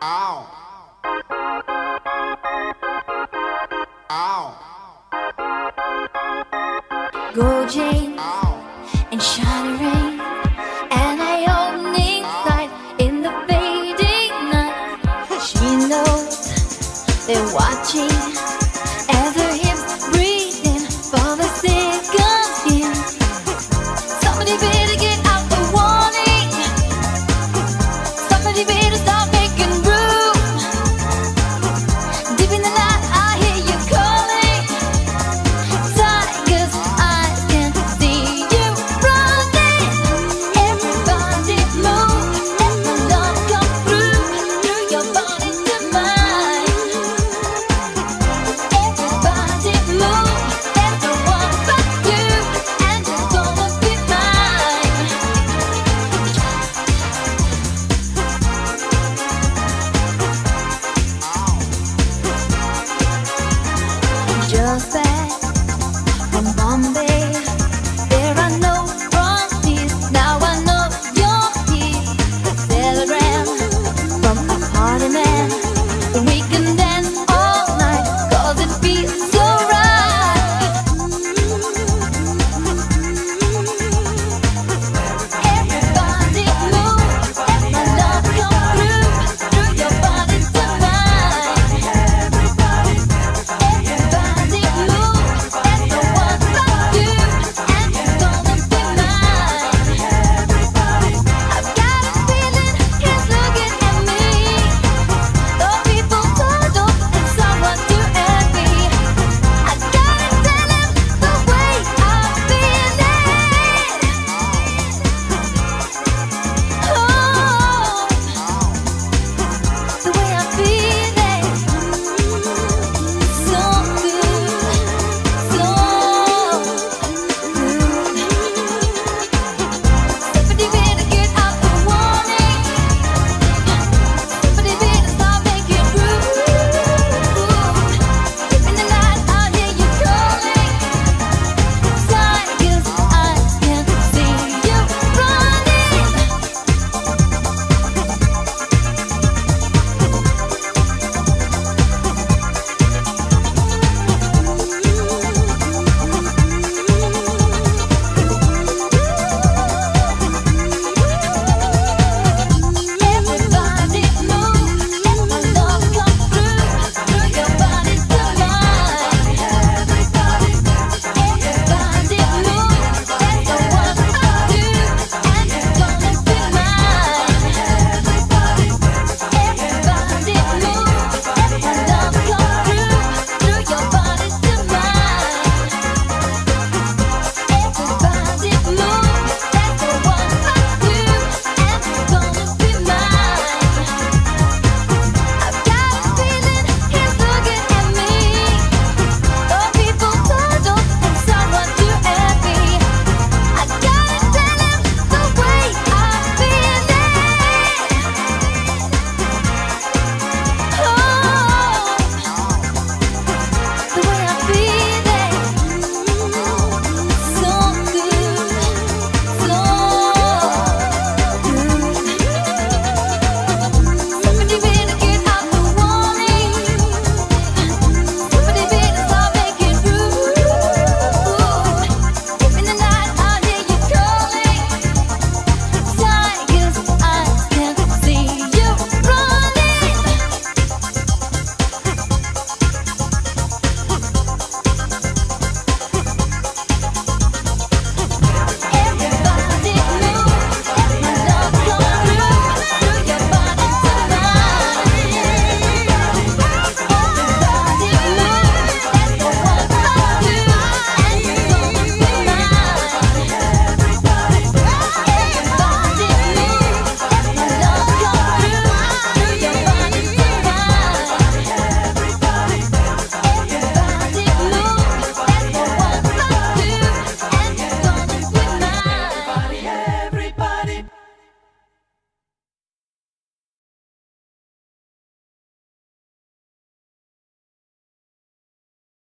Gorging and shining, and I only light in the fading night. She knows they're watching.